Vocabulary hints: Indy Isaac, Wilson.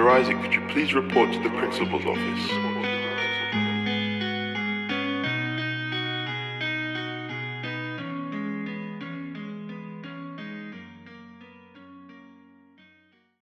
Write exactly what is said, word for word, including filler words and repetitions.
Mister Isaac, could you please report to the principal's office?